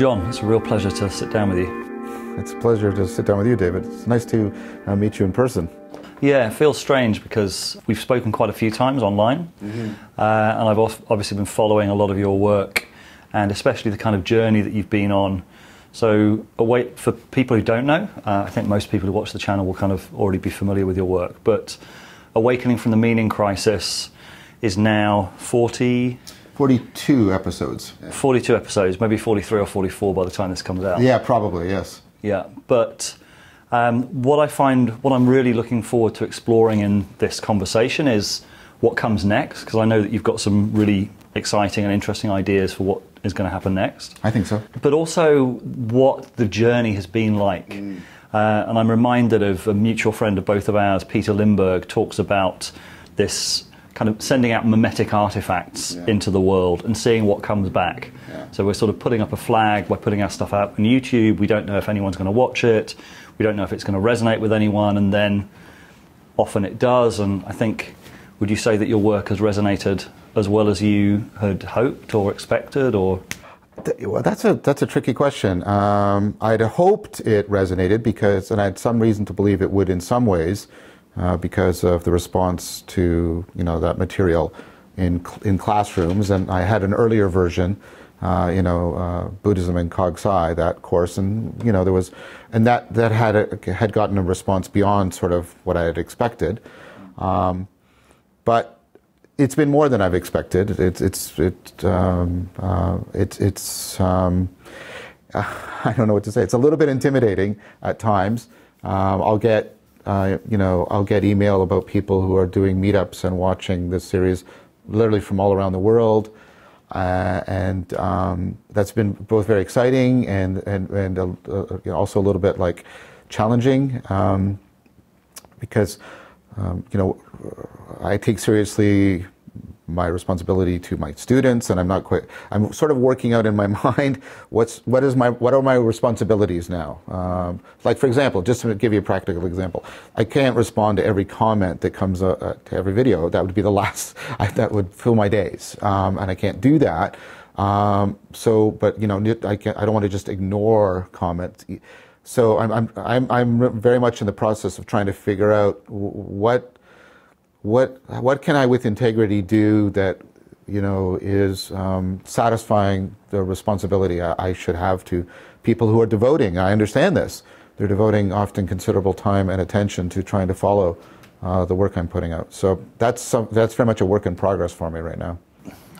John, it's a real pleasure to sit down with you. It's a pleasure to sit down with you, David. It's nice to meet you in person. Yeah, it feels strange because we've spoken quite a few times online, and I've obviously been following a lot of your work and especially the kind of journey that you've been on. So for people who don't know, I think most people who watch the channel will kind of already be familiar with your work, but Awakening from the Meaning Crisis is now 42 episodes. 42 episodes, maybe 43 or 44 by the time this comes out. Yeah, probably, yes. Yeah, but what I'm really looking forward to exploring in this conversation is what comes next, because I know that you've got some really exciting and interesting ideas for what is going to happen next. I think so. But also what the journey has been like. And I'm reminded of a mutual friend of both of ours, Peter Lindbergh, talks about this kind of sending out mimetic artifacts into the world and seeing what comes back. So we're sort of putting up a flag by putting our stuff out on YouTube. We don't know if anyone's going to watch it. We don't know if it's going to resonate with anyone, and then often it does. And I think, would you say that your work has resonated as well as you had hoped or expected, or? Well, that's a tricky question. I'd hoped it resonated because, and I had some reason to believe it would in some ways, because of the response to that material in classrooms. And I had an earlier version, Buddhism and Cog Sci, that course, and there was, and that had gotten a response beyond sort of what I had expected, but it's been more than I've expected. I don't know what to say. It's a little bit intimidating at times. I'll get I'll get email about people who are doing meetups and watching this series, literally from all around the world, and that's been both very exciting and also a little bit like challenging, because. I take seriously my responsibility to my students, and I'm sort of working out in my mind what are my responsibilities now. Like, for example, just to give you a practical example, I can't respond to every comment that comes to every video. That would be the last, that would fill my days, and I can't do that. I don't want to just ignore comments. So I'm very much in the process of trying to figure out what can I with integrity do that is satisfying the responsibility I should have to people who are devoting. I understand this; they're devoting often considerable time and attention to trying to follow the work I'm putting out. So that's very much a work in progress for me right now.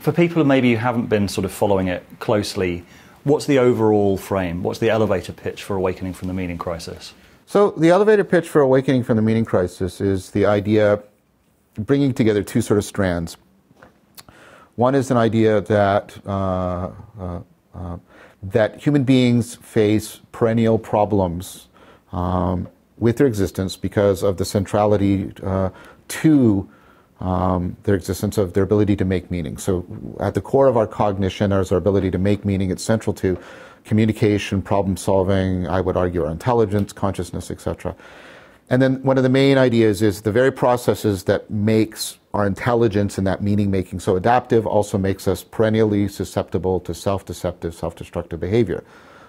For people who maybe haven't been sort of following it closely, what's the overall frame? What's the elevator pitch for Awakening from the Meaning Crisis? So the elevator pitch for Awakening from the Meaning Crisis is the idea bringing together two sort of strands. One is an idea that that human beings face perennial problems with their existence because of the centrality to their existence of their ability to make meaning. So at the core of our cognition is our ability to make meaning. It's central to communication, problem solving, I would argue our intelligence, consciousness, etc. And then one of the main ideas is the very processes that makes our intelligence and that meaning making so adaptive also makes us perennially susceptible to self-deceptive, self-destructive behavior.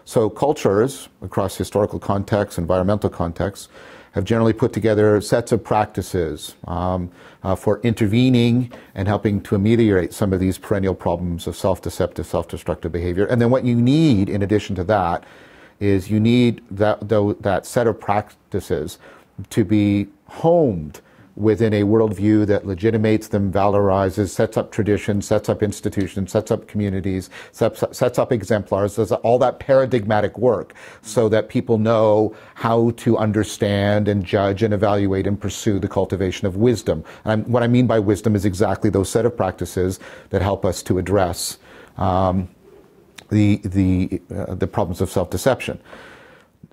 So cultures across historical contexts, environmental contexts, have generally put together sets of practices for intervening and helping to ameliorate some of these perennial problems of self-deceptive, self-destructive behavior. And then what you need, in addition to that, is you need that set of practices to be homed within a worldview that legitimates them, valorizes, sets up traditions, sets up institutions, sets up communities, sets up exemplars, does all that paradigmatic work so that people know how to understand and judge and evaluate and pursue the cultivation of wisdom. And what I mean by wisdom is exactly those set of practices that help us to address the problems of self-deception.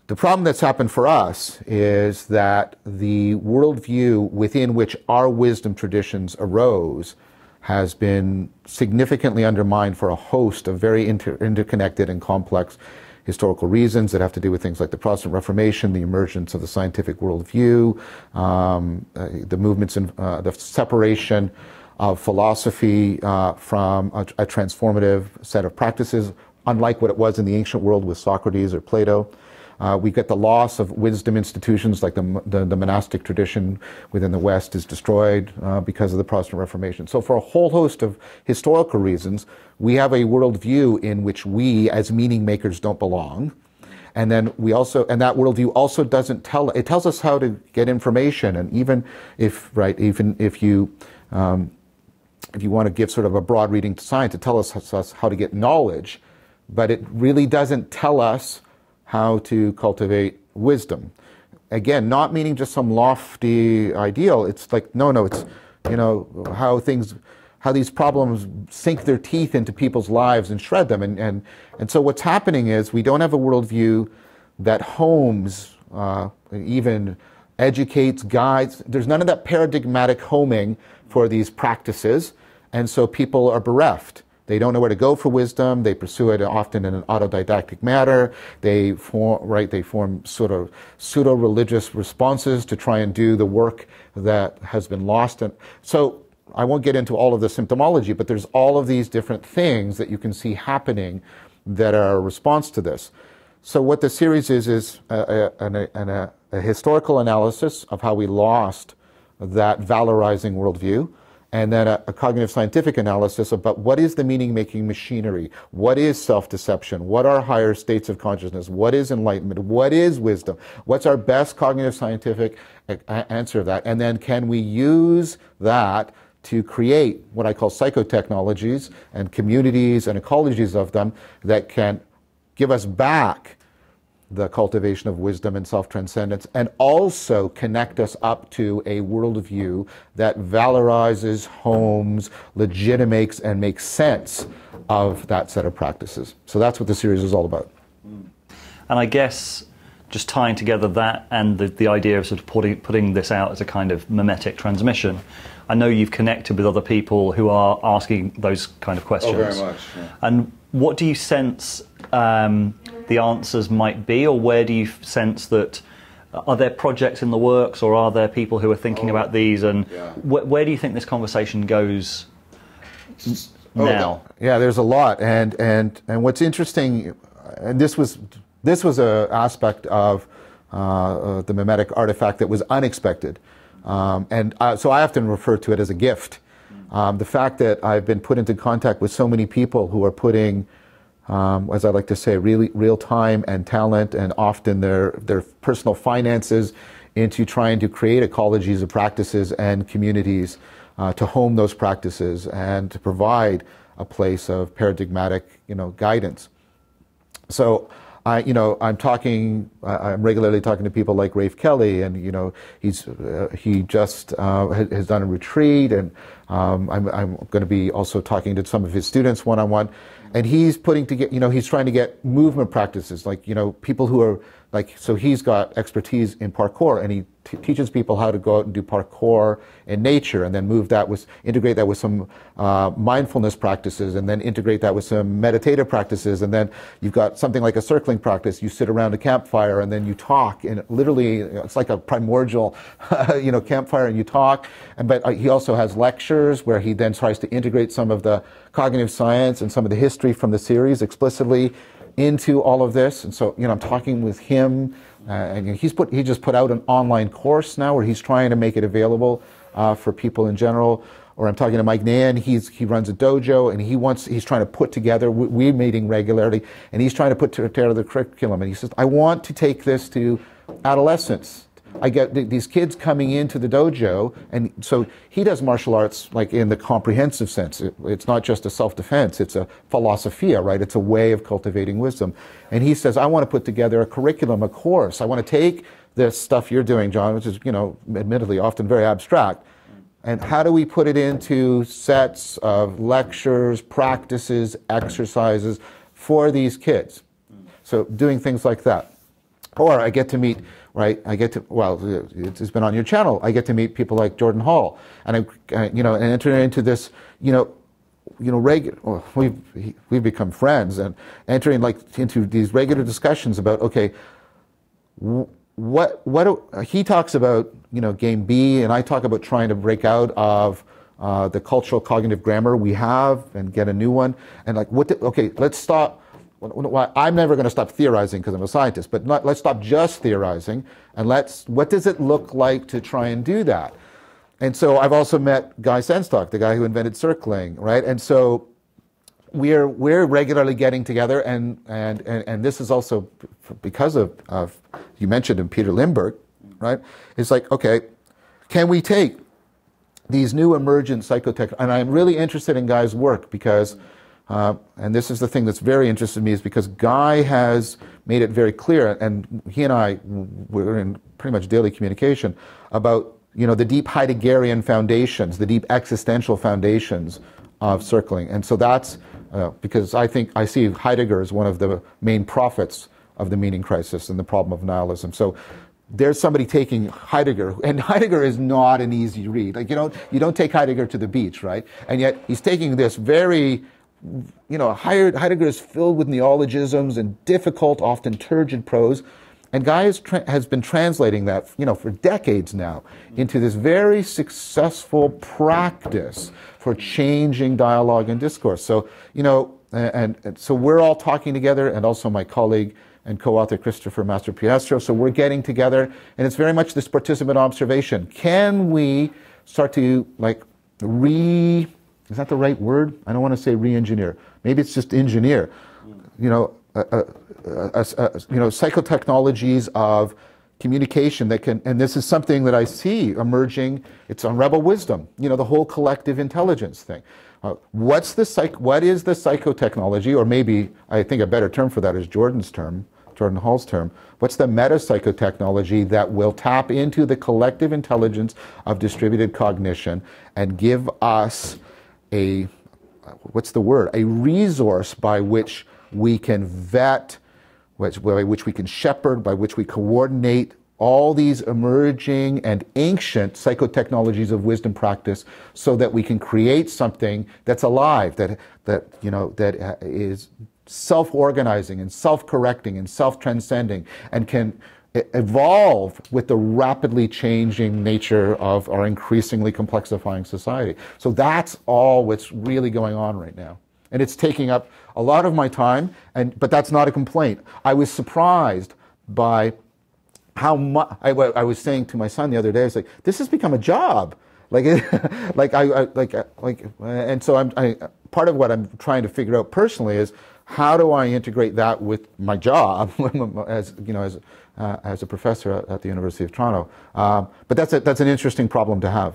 The problem that's happened for us is that the worldview within which our wisdom traditions arose has been significantly undermined for a host of very interconnected and complex historical reasons that have to do with things like the Protestant Reformation, the emergence of the scientific worldview, the movements in the separation of philosophy from a transformative set of practices unlike what it was in the ancient world with Socrates or Plato. We get the loss of wisdom institutions like the monastic tradition within the West is destroyed because of the Protestant Reformation. So for a whole host of historical reasons, we have a worldview in which we as meaning makers don't belong. And then we also, and that worldview also doesn't tell, it tells us how to get information. And even if, right, even if you want to give sort of a broad reading to science, it tells us how to get knowledge, but it really doesn't tell us how to cultivate wisdom. Again, not meaning just some lofty ideal. It's like, no, it's, you know, how these problems sink their teeth into people's lives and shred them. And so what's happening is we don't have a worldview that homes, even educates, guides. There's none of that paradigmatic homing for these practices. And so people are bereft. They don't know where to go for wisdom. They pursue it often in an autodidactic manner. They form sort of pseudo-religious responses to try and do the work that has been lost. And so I won't get into all of the symptomology, but there's all of these different things that you can see happening that are a response to this. So what the series is a historical analysis of how we lost that valorizing worldview, and then a cognitive scientific analysis about what is the meaning-making machinery, what is self-deception, what are higher states of consciousness, what is enlightenment, what is wisdom, what's our best cognitive scientific answer to that, and then can we use that to create what I call psychotechnologies and communities and ecologies of them that can give us back the cultivation of wisdom and self-transcendence, and also connect us up to a worldview that valorizes, homes, legitimates, and makes sense of that set of practices. So that's what the series is all about. And I guess just tying together that and the idea of sort of putting this out as a kind of mimetic transmission, I know you've connected with other people who are asking those kind of questions. Oh, very much. Yeah. And what do you sense the answers might be, or where do you sense that, are there projects in the works, or are there people who are thinking about these, and yeah. where do you think this conversation goes now? Yeah, there's a lot, and what's interesting, and this was an aspect of the mimetic artifact that was unexpected, so I often refer to it as a gift. The fact that I've been put into contact with so many people who are putting, as I like to say, really real time and talent, and often their personal finances, into trying to create ecologies of practices and communities to home those practices and to provide a place of paradigmatic, guidance. So I'm regularly talking to people like Rafe Kelly, and he just has done a retreat, and I'm going to be also talking to some of his students one-on-one, and he's putting together, he's trying to get movement practices, people who are so he's got expertise in parkour, and he teaches people how to go out and do parkour in nature, and then integrate that with some mindfulness practices, and then integrate that with some meditative practices, and then you've got something like a circling practice. You sit around a campfire and then you talk, and literally it's like a primordial, campfire, and you talk. But he also has lectures where he then tries to integrate some of the cognitive science and some of the history from the series explicitly into all of this. And so, I'm talking with him, and he just put out an online course now where he's trying to make it available for people in general. Or I'm talking to Mike Nan, he runs a dojo, and he's trying to put together, we're meeting regularly, and he's trying to put together the curriculum. And he says, I want to take this to adolescents. I get these kids coming into the dojo, and so he does martial arts in the comprehensive sense. It's not just a self-defense, it's a philosophia, right? It's a way of cultivating wisdom. And he says, I want to put together a curriculum, a course. I want to take this stuff you're doing, John, which is, admittedly often very abstract, and how do we put it into sets of lectures, practices, exercises for these kids? So doing things like that. Or I get to meet, right? It's been on your channel. I get to meet people like Jordan Hall, and I enter into this, we've become friends, and entering into these regular discussions about, okay, he talks about, game B, and I talk about trying to break out of the cultural cognitive grammar we have and get a new one, and okay, let's stop. Well, I'm never going to stop theorizing because I'm a scientist, but let's stop just theorizing and what does it look like to try and do that? And so I've also met Guy Sengstock, the guy who invented circling, right? And so we're regularly getting together, and this is also because of you mentioned in Peter Lindbergh, right? It's like, okay, can we take these new emergent psychotech, and I'm really interested in Guy's work because and this is the thing that's very interested me, is because Guy has made it very clear, and he and I were in pretty much daily communication about, you know, the deep Heideggerian foundations, the deep existential foundations of circling. And so that's because I think I see Heidegger as one of the main prophets of the meaning crisis and the problem of nihilism. So there's somebody taking Heidegger, and Heidegger is not an easy read. Like, you don't take Heidegger to the beach, right? And yet he's taking this very, you know, Heidegger is filled with neologisms and difficult, often turgid prose, and Guy has been translating that, you know, for decades now into this very successful practice for changing dialogue and discourse. So, you know, and so we're all talking together, and also my colleague and co-author Christopher Mastropietro. So we're getting together, and it's very much this participant observation. Can we start to, like, is that the right word? I don't want to say re-engineer. Maybe it's just engineer. You know, psychotechnologies of communication that can, and this is something that I see emerging. It's on Rebel Wisdom. You know, the whole collective intelligence thing. What is the psychotechnology? Or maybe I think a better term for that is Jordan Hall's term. What's the meta psychotechnology that will tap into the collective intelligence of distributed cognition and give us a resource by which we can vet, by which we can shepherd, by which we coordinate all these emerging and ancient psychotechnologies of wisdom practice, so that we can create something that's alive, that is self-organizing and self-correcting and self-transcending, and can evolve with the rapidly changing nature of our increasingly complexifying society. So that's all what's really going on right now. And it's taking up a lot of my time, but that's not a complaint. I was surprised by how much, I was saying to my son the other day, I was like, this has become a job. And so part of what I'm trying to figure out personally is, how do I integrate that with my job as a professor at the University of Toronto? But that's an interesting problem to have.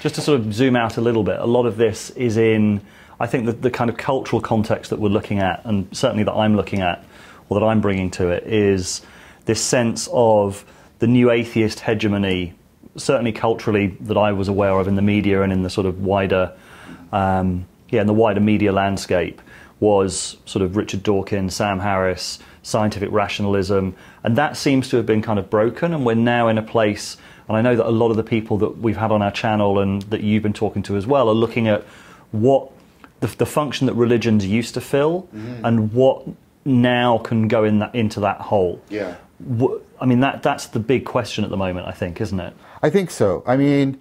Just to sort of zoom out a little bit, a lot of this is in, I think, the kind of cultural context that we're looking at, and certainly that I'm looking at, or that I'm bringing to it, is this sense of the new atheist hegemony, certainly culturally, that I was aware of in the media and in the sort of wider, in the wider media landscape, was sort of Richard Dawkins, Sam Harris, scientific rationalism, and that seems to have been kind of broken, and we're now in a place, and I know that a lot of the people that we've had on our channel and that you've been talking to as well are looking at what the function that religions used to fill and what now can go in into that hole. Yeah. I mean, that's the big question at the moment, I think, isn't it? I think so. I mean,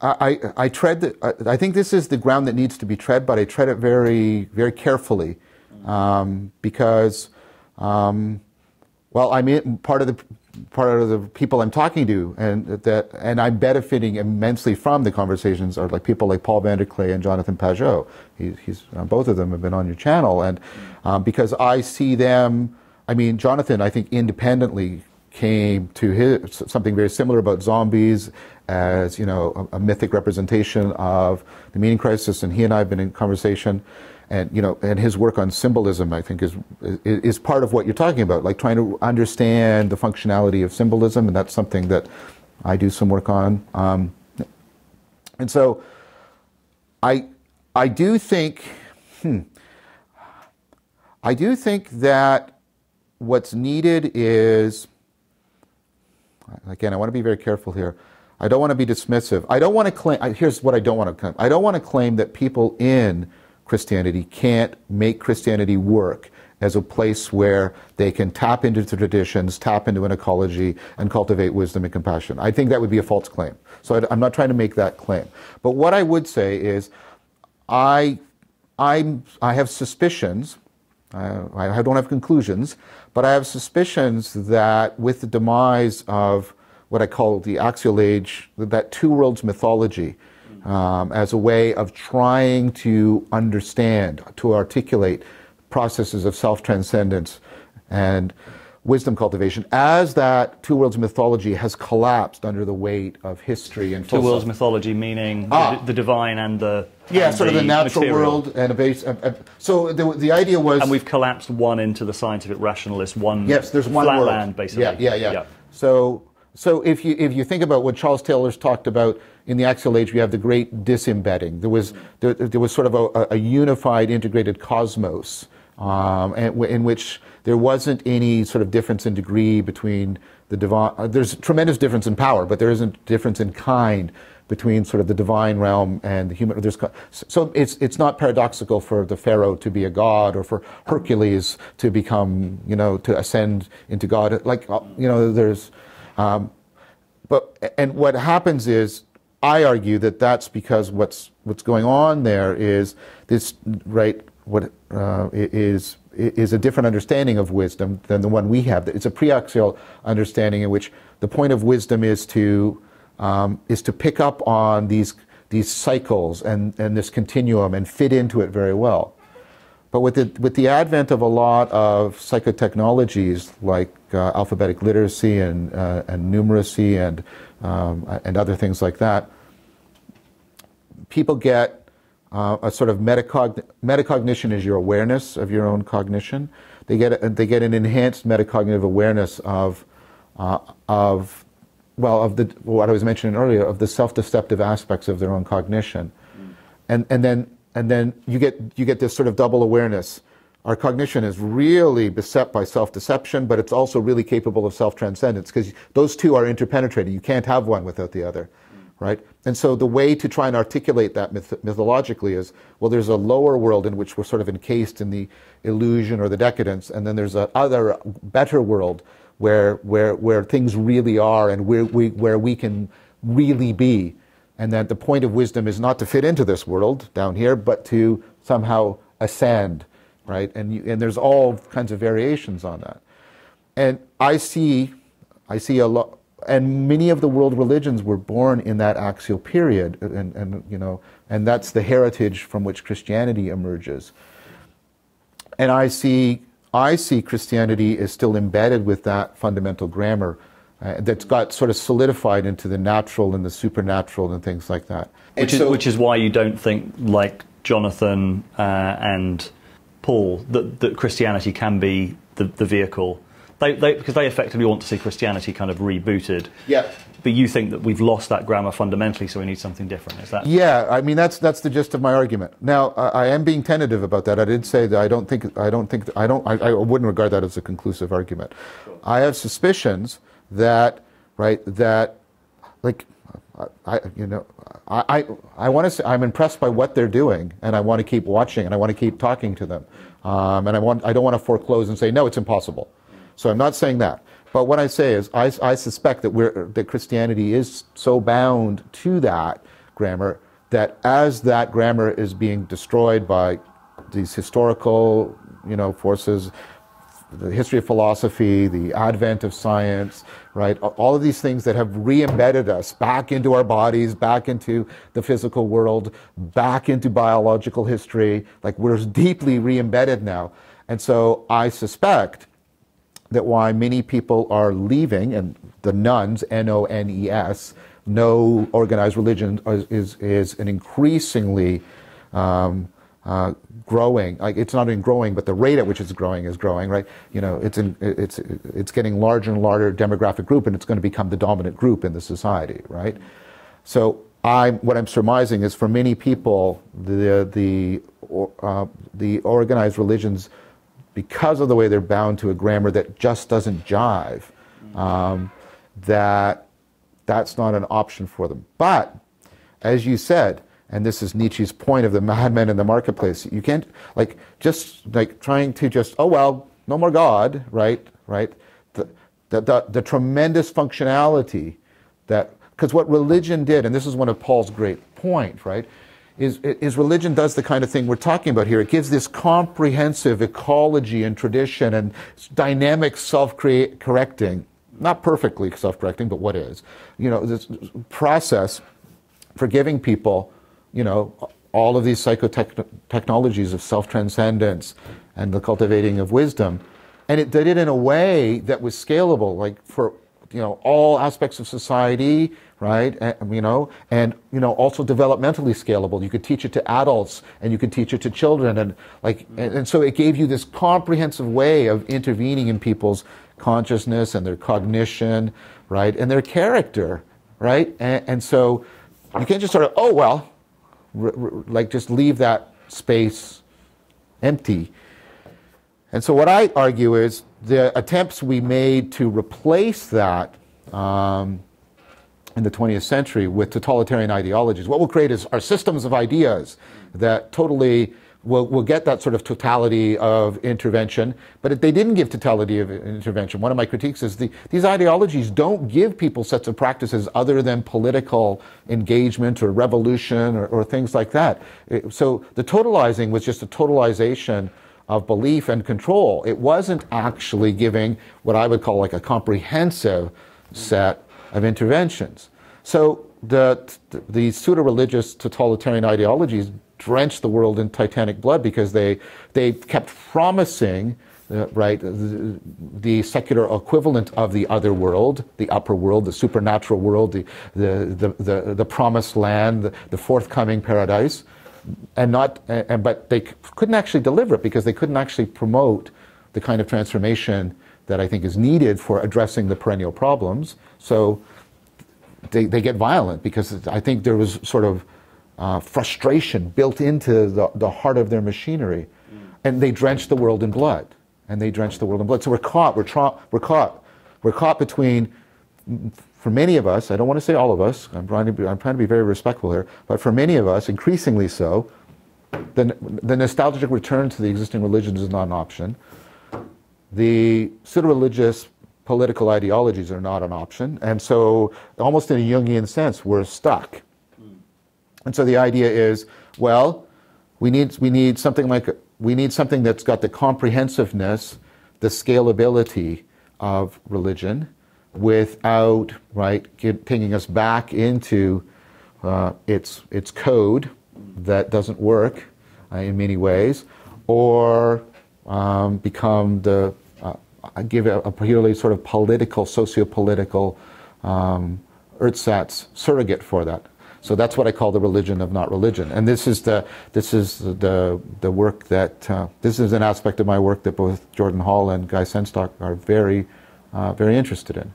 I think this is the ground that needs to be tread, but I tread it very, very carefully, because, well, I mean, part of the people I'm talking to, and I'm benefiting immensely from the conversations, are like people like Paul VanderKlay and Jonathan Pageau. Both of them have been on your channel, and because I see them. I mean, Jonathan, I think, independently came to something very similar about zombies as, you know, a mythic representation of the meaning crisis, and he and I have been in conversation, and, you know, and his work on symbolism, I think, is part of what you're talking about, like trying to understand the functionality of symbolism, and that's something that I do some work on. And so I do think, that what's needed is, again, I want to be very careful here. I don't want to be dismissive. I don't want to claim, here's what I don't want to claim. I don't want to claim that people in Christianity can't make Christianity work as a place where they can tap into the traditions, tap into an ecology, and cultivate wisdom and compassion. I think that would be a false claim. So I'm not trying to make that claim. But what I would say is I have suspicions I don't have conclusions, but I have suspicions that with the demise of what I call the Axial Age, that Two Worlds mythology, as a way of trying to understand, to articulate processes of self-transcendence and wisdom cultivation, as that Two Worlds mythology has collapsed under the weight of history and philosophy. Two Worlds mythology meaning the divine and the natural world and a base. So the idea was, and we've collapsed one into the scientific rationalist one. Yes, there's one flat world. Land, basically. Yeah. So if you think about what Charles Taylor's talked about in the Axial Age, we have the great disembedding. There was sort of a unified, integrated cosmos, in which there wasn't any sort of difference in degree between the divine. There's a tremendous difference in power, but there isn't difference in kind between sort of the divine realm and the human. So it's not paradoxical for the pharaoh to be a god, or for Hercules to become, to ascend into God. And what happens is, I argue that that's because what's going on there is this, right? Is a different understanding of wisdom than the one we have. It's a preaxial understanding in which the point of wisdom is to pick up on these cycles and this continuum and fit into it very well. But with the advent of a lot of psychotechnologies like alphabetic literacy and numeracy and other things like that, people get a sort of metacognition is your awareness of your own cognition. They get an enhanced metacognitive awareness of what I was mentioning earlier, of the self-deceptive aspects of their own cognition, and then you get this sort of double awareness. Our cognition is really beset by self-deception, but it's also really capable of self-transcendence, because those two are interpenetrating. You can't have one without the other, right? And so the way to try and articulate that mythologically is, well, there's a lower world in which we're sort of encased in the illusion or the decadence, and then there's another, better world where things really are, and where we can really be. And that the point of wisdom is not to fit into this world down here, but to somehow ascend, right? And there's all kinds of variations on that. And I see a lot, and many of the world religions were born in that axial period, and that's the heritage from which Christianity emerges. And I see Christianity is still embedded with that fundamental grammar. That's got sort of solidified into the natural and the supernatural and things like that. Which is why you don't think, like Jonathan and Paul, that Christianity can be the vehicle. Because they effectively want to see Christianity kind of rebooted. Yeah. But you think that we've lost that grammar fundamentally, so we need something different. Is that? Yeah, I mean that's the gist of my argument. Now I am being tentative about that. I did say that I wouldn't regard that as a conclusive argument. Sure. I have suspicions that, right, that, like, I want to say I'm impressed by what they're doing, and I want to keep watching, and I want to keep talking to them, and I don't want to foreclose and say no, it's impossible. So I'm not saying that, but what I say is I suspect that Christianity is so bound to that grammar that as that grammar is being destroyed by these historical, forces. The history of philosophy, the advent of science, right? All of these things that have re-embedded us back into our bodies, back into the physical world, back into biological history. Like, we're deeply re-embedded now. And so I suspect that why many people are leaving, and the nuns, N-O-N-E-S, no organized religion, is an increasingly growing, like, it's not even growing, but the rate at which it's growing is growing, right? It's getting larger and larger demographic group, and it's going to become the dominant group in the society, right? So what I'm surmising is, for many people, the organized religions, because of the way they're bound to a grammar that just doesn't jive, that's not an option for them. But as you said, and this is Nietzsche's point of the madman in the marketplace, you can't, like, just like trying to just, oh well, no more God, right? The tremendous functionality that, because what religion did, and this is one of Paul's great point, right, is religion does the kind of thing we're talking about here. It gives this comprehensive ecology and tradition and dynamic self-correcting, not perfectly self-correcting, but what is, you know, this process for giving people, you know, all of these psychotechnologies of self-transcendence and the cultivating of wisdom. And it did it in a way that was scalable, like for, you know, all aspects of society, right? And, you know, also developmentally scalable. You could teach it to adults and you could teach it to children. And like, and so it gave you this comprehensive way of intervening in people's consciousness and their cognition, right? And their character, right? And so you can't just sort of, oh, well, like just leave that space empty. And so what I argue is the attempts we made to replace that in the 20th century with totalitarian ideologies, what we'll create is our systems of ideas that totally will get that sort of totality of intervention, but if they didn't give totality of intervention. One of my critiques is these ideologies don't give people sets of practices other than political engagement or revolution or things like that. So the totalizing was just a totalization of belief and control. It wasn't actually giving what I would call like a comprehensive set of interventions. So the pseudo-religious totalitarian ideologies drenched the world in Titanic blood because they kept promising right, the secular equivalent of the other world, the upper world, the supernatural world, the promised land, the forthcoming paradise. But they couldn't actually deliver it because they couldn't actually promote the kind of transformation that I think is needed for addressing the perennial problems. So they get violent because I think there was sort of frustration built into the heart of their machinery, and they drenched the world in blood. So we're caught between. For many of us, I don't want to say all of us, I'm trying to be very respectful here, but for many of us, increasingly so, the nostalgic return to the existing religions is not an option. The pseudo-religious political ideologies are not an option. And so, almost in a Jungian sense, we're stuck. And so the idea is, well, we need something that's got the comprehensiveness, the scalability of religion, without taking us back into its code that doesn't work in many ways, or become the give a purely sort of political, socio-political ersatz surrogate for that. So that's what I call the religion of not religion, and this is the work that this is an aspect of my work that both Jordan Hall and Guy Sengstock are very interested in.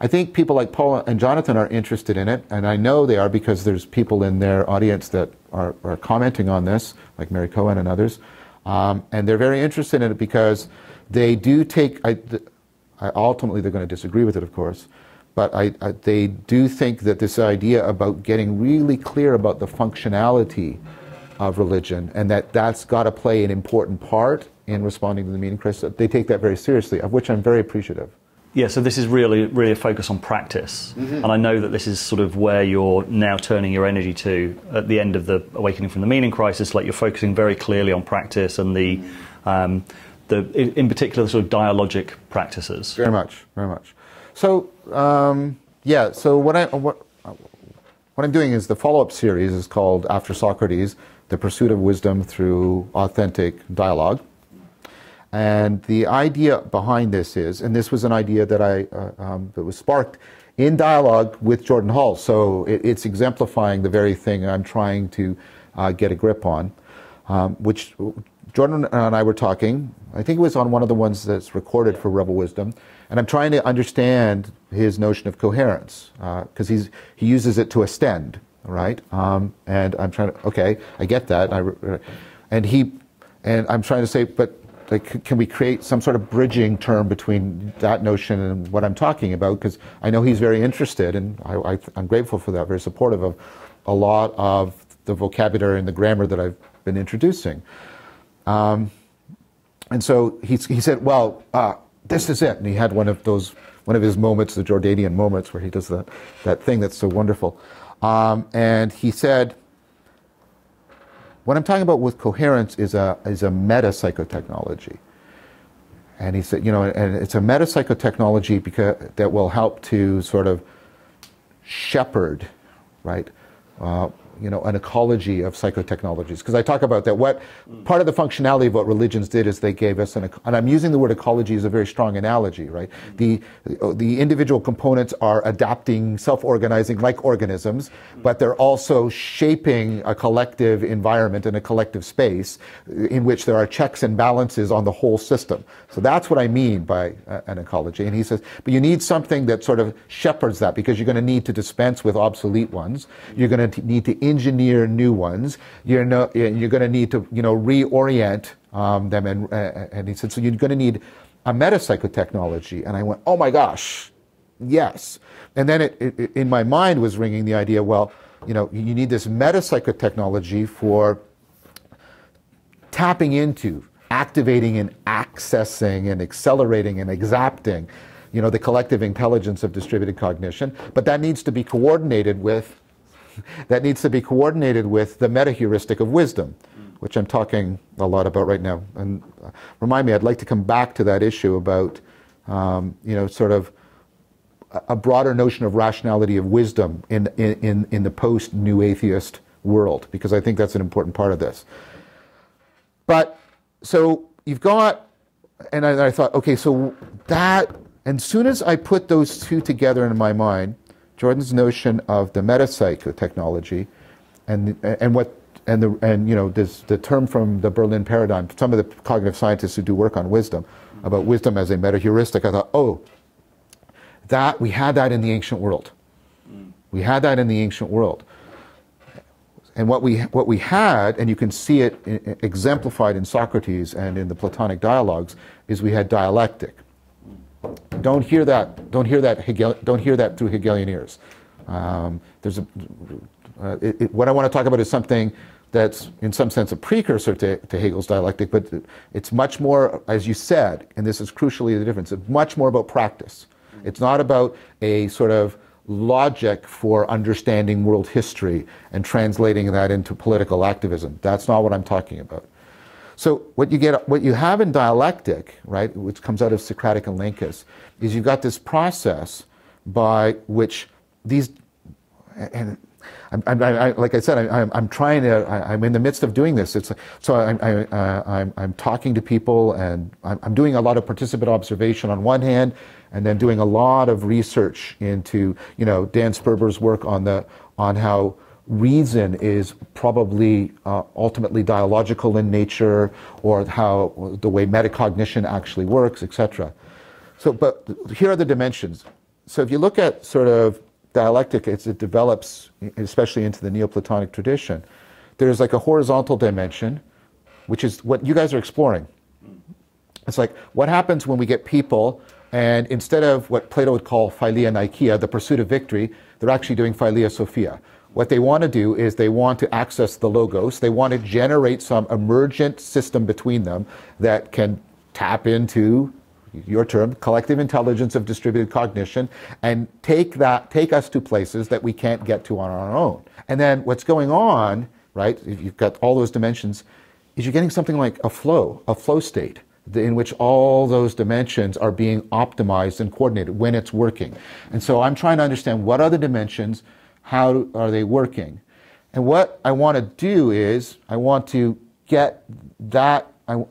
I think people like Paul and Jonathan are interested in it, and I know they are because there's people in their audience that are commenting on this, like Mary Cohen and others, and they're very interested in it because they do take, ultimately they're going to disagree with it, of course, but they do think that this idea about getting really clear about the functionality of religion and that's got to play an important part in responding to the meaning crisis, they take that very seriously, of which I'm very appreciative. Yeah, so this is really a focus on practice. Mm-hmm. And I know that this is sort of where you're now turning your energy to at the end of the Awakening from the Meaning Crisis, like you're focusing very clearly on practice and in particular, the sort of dialogic practices. Very much. So, yeah, so what I'm doing is the follow-up series is called After Socrates: The Pursuit of Wisdom Through Authentic Dialogue. And the idea behind this is, and this was an idea that that was sparked in dialogue with Jordan Hall, so it's exemplifying the very thing I'm trying to get a grip on, which Jordan and I were talking, I think it was on one of the ones that's recorded for Rebel Wisdom, and I'm trying to understand his notion of coherence, because he uses it to extend, right? And I'm trying to, okay, I get that, and I'm trying to say, but like, can we create some sort of bridging term between that notion and what I'm talking about? Because I know he's very interested, and I'm grateful for that, very supportive of a lot of the vocabulary and the grammar that I've been introducing. And so he said, well, this is it. And he had one of his moments, the Jordanian moments, where he does that thing that's so wonderful. And he said, What I'm talking about with coherence is a meta-psychotechnology. And he said, you know, and it's a meta-psychotechnology because that will help to sort of shepherd, right, you know, an ecology of psychotechnologies. Because I talk about that. What part of the functionality of what religions did is they gave us an, and I'm using the word ecology as a very strong analogy, right? The individual components are adapting, self-organizing like organisms, but they're also shaping a collective environment and a collective space in which there are checks and balances on the whole system. So that's what I mean by an ecology. And he says, but you need something that sort of shepherds that, because you're going to need to dispense with obsolete ones. You're going to need to engineer new ones. You're going to need to, you know, reorient them. And he said, so you're going to need a meta-psychotechnology. And I went, oh my gosh, yes. And then it in my mind was ringing the idea, well, you know, you need this meta-psychotechnology for tapping into, activating and accessing and accelerating and exapting, you know, the collective intelligence of distributed cognition. But that needs to be coordinated with the meta-heuristic of wisdom, which I'm talking a lot about right now. And remind me, I'd like to come back to that issue about, you know, sort of a broader notion of rationality of wisdom in the post-new atheist world, because I think that's an important part of this. But, so you've got, and I thought, okay, so that, and as soon as I put those two together in my mind, Jordan's notion of the meta-psychotechnology, and you know, this, the term from the Berlin paradigm, some of the cognitive scientists who do work on wisdom, about wisdom as a meta-heuristic, I thought, oh, that we had that in the ancient world. We had that in the ancient world, and what we had, and you can see it exemplified in Socrates and in the Platonic dialogues, is we had dialectic. Don't hear that. Don't hear that. Don't hear that through Hegelian ears. What I want to talk about is something that's, in some sense, a precursor to Hegel's dialectic, but it's much more, as you said, and this is crucially the difference. It's much more about practice. It's not about a sort of logic for understanding world history and translating that into political activism. That's not what I'm talking about. So what you have in dialectic, right, which comes out of Socratic and Lankus, is you've got this process by which these, and like I said, I'm trying to, I'm in the midst of doing this. It's so I'm talking to people, and I'm doing a lot of participant observation on one hand, and then doing a lot of research into, you know, Dan Sperber's work on how reason is probably ultimately dialogical in nature, or how the way metacognition actually works, etc. So, but here are the dimensions. So if you look at sort of dialectic as it develops, especially into the Neoplatonic tradition, there's like a horizontal dimension, which is what you guys are exploring. It's like, what happens when we get people, and instead of what Plato would call philia nikeia, the pursuit of victory, they're actually doing philia sophia. What they want to do is they want to access the logos. They want to generate some emergent system between them that can tap into, your term, collective intelligence of distributed cognition, and take us to places that we can't get to on our own. And then what's going on, right, if you've got all those dimensions, is you're getting something like a flow state, in which all those dimensions are being optimized and coordinated when it's working. And so I'm trying to understand, what are the dimensions? How are they working? And what I want to do is I want to get that, I'm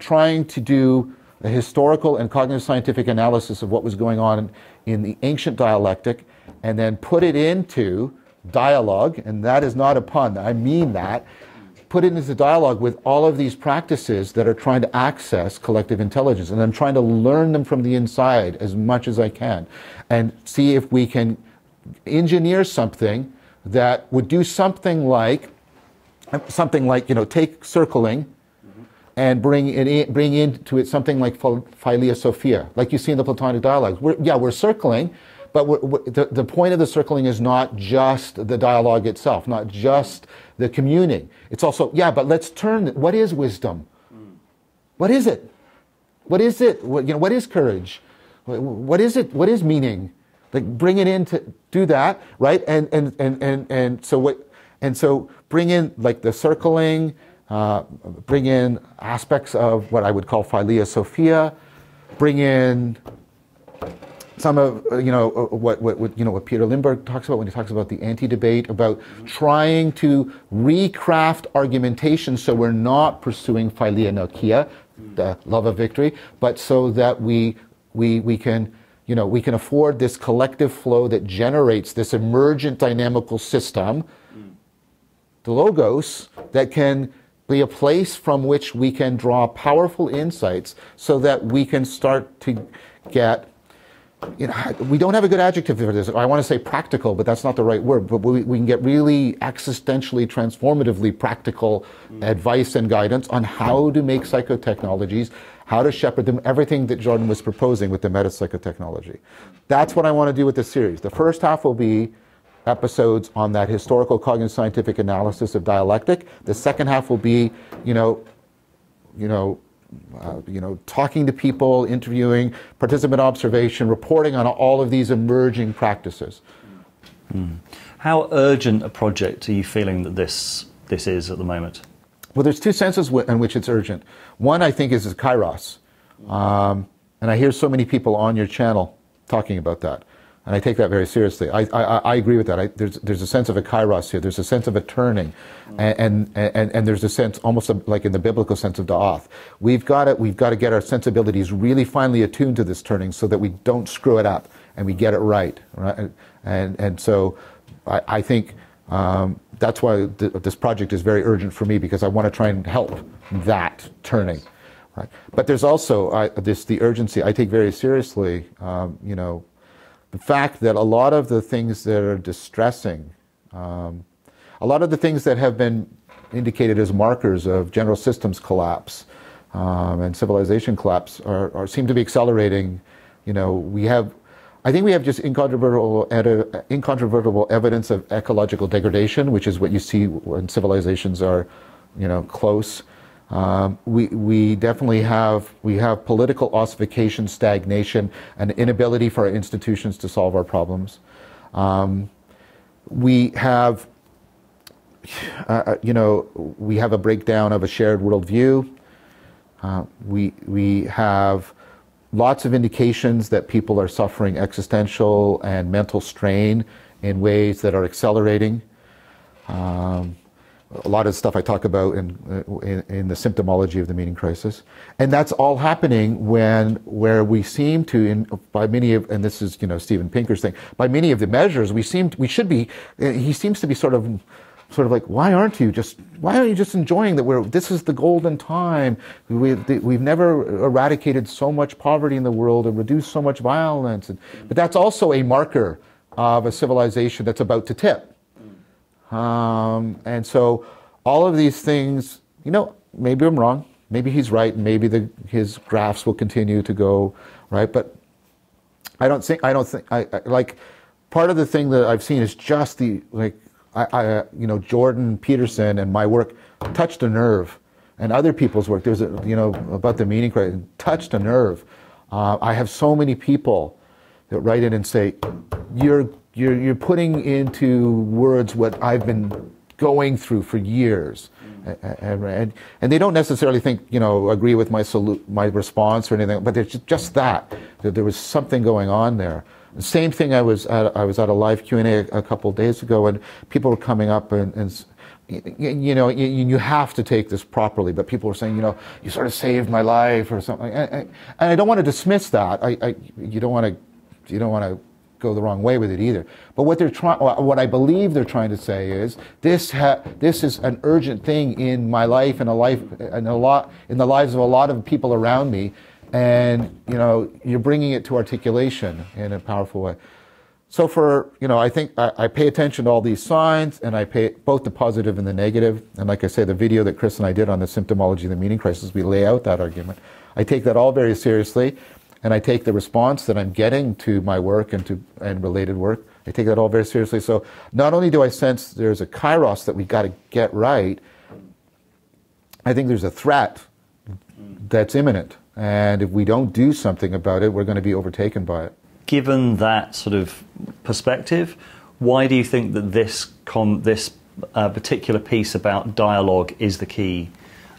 trying to do a historical and cognitive scientific analysis of what was going on in the ancient dialectic, and then put it into dialogue, and that is not a pun, I mean that, put it into dialogue with all of these practices that are trying to access collective intelligence. And I'm trying to learn them from the inside as much as I can, and see if we can engineer something that would do something like, you know, take circling and bring into it something like philia sophia, like you see in the Platonic dialogues. We're circling, but the point of the circling is not just the dialogue itself, not just the communing. It's also, but let's turn, what is wisdom? What is it? What is it? You know, what is courage? What is it? What is meaning? Like, bring it in to do that, right? And so what, And so bring in like the circling, bring in aspects of what I would call Phileia Sophia, bring in some of, what Peter Lindbergh talks about when he talks about the anti-debate, about trying to recraft argumentation so we're not pursuing Phileia Nokia, the love of victory, but so that we can, we can afford this collective flow that generates this emergent dynamical system, the logos, that can be a place from which we can draw powerful insights so that we can start to get, we don't have a good adjective for this. I want to say practical, but that's not the right word. But we can get really existentially, transformatively practical advice and guidance on how to make psychotechnologies, how to shepherd them, everything that Jordan was proposing with the meta-psychotechnology. That's what I want to do with this series. The first half will be episodes on that historical cognitive scientific analysis of dialectic. The second half will be, talking to people, interviewing, participant observation, reporting on all of these emerging practices. Mm. How urgent a project are you feeling that this is at the moment? Well, there's two senses in which it's urgent. One, I think, is kairos. And I hear so many people on your channel talking about that. And I take that very seriously. I agree with that. There's a sense of a kairos here. There's a sense of a turning, and there's a sense, almost like in the biblical sense of da'ath. We've got to get our sensibilities really finely attuned to this turning, so that we don't screw it up and we get it right. And so I think that's why this project is very urgent for me, because I want to try and help that turning. Right. But there's also the urgency I take very seriously. The fact that a lot of the things that are distressing, a lot of the things that have been indicated as markers of general systems collapse and civilization collapse seem to be accelerating. I think we have just incontrovertible evidence of ecological degradation, which is what you see when civilizations are, close. We definitely have political ossification, stagnation, and inability for our institutions to solve our problems. We have a breakdown of a shared worldview. We have lots of indications that people are suffering existential and mental strain in ways that are accelerating. A lot of the stuff I talk about in the symptomology of the meaning crisis, and that's all happening where we seem to, by many of, and this is Steven Pinker's thing, by many of the measures he seems to be sort of like, why aren't you just enjoying that this is the golden time, we've never eradicated so much poverty in the world and reduced so much violence, but that's also a marker of a civilization that's about to tip. And so all of these things, maybe I'm wrong, maybe he's right, maybe his graphs will continue to go right, but I part of the thing that I've seen is just Jordan Peterson and my work touched a nerve, and other people's work, there's about the meaning crisis, touched a nerve. I have so many people that write in and say, You're putting into words what I've been going through for years, and they don't necessarily think agree with my response or anything, but it's just that there was something going on there. The same thing, I was at a live Q&A a couple of days ago, and people were coming up and you have to take this properly, but people were saying, you sort of saved my life or something, and I don't want to dismiss that. You don't want to go the wrong way with it either. But what I believe they're trying to say is this is an urgent thing in my life and in the lives of a lot of people around me, and you're bringing it to articulation in a powerful way. So I think I pay attention to all these signs, and I pay both the positive and the negative. And like I say, the video that Chris and I did on the symptomology of the meaning crisis, we lay out that argument. I take that all very seriously. And I take the response that I'm getting to my work and related work, I take that all very seriously. So not only do I sense there's a kairos that we got to get right, I think there's a threat that's imminent. And if we don't do something about it, we're going to be overtaken by it. Given that sort of perspective, why do you think that this particular piece about dialogue is the key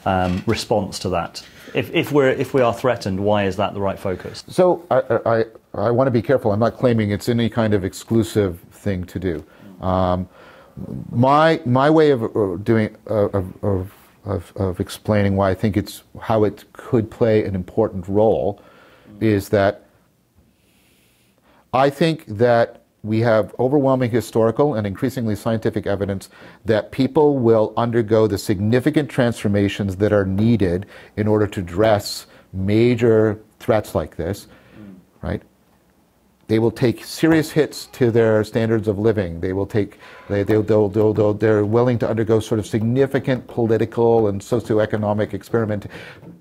response to that? If we are threatened, why is that the right focus? So I want to be careful. I'm not claiming it's any kind of exclusive thing to do. My way of doing of explaining why I think it's how it could play an important role is that I think that we have overwhelming historical and increasingly scientific evidence that people will undergo the significant transformations that are needed in order to address major threats like this, right? They will take serious hits to their standards of living. They will take, they're willing to undergo sort of significant political and socioeconomic experiment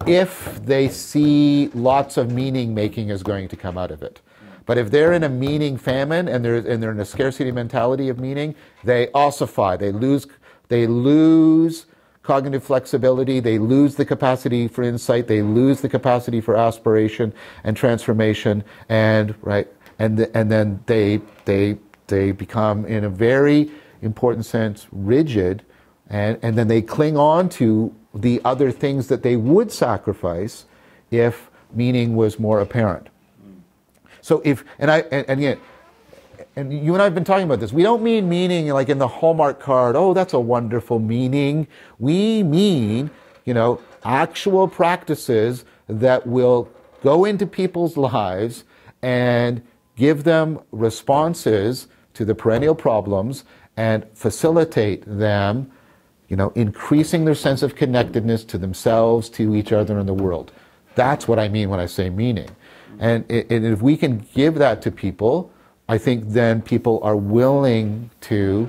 if they see lots of meaning making is going to come out of it. But if they're in a meaning famine and they're in a scarcity mentality of meaning, they ossify. They lose cognitive flexibility, they lose the capacity for insight, they lose the capacity for aspiration and transformation, and right. And then they become, in a very important sense, rigid, and then they cling on to the other things that they would sacrifice if meaning was more apparent. So if, and you and I have been talking about this, we don't mean meaning like in the Hallmark card, oh, that's a wonderful meaning. We mean, you know, actual practices that will go into people's lives and give them responses to the perennial problems and facilitate them, you know, increasing their sense of connectedness to themselves, to each other, and the world. That's what I mean when I say meaning. And if we can give that to people, I think then people are willing to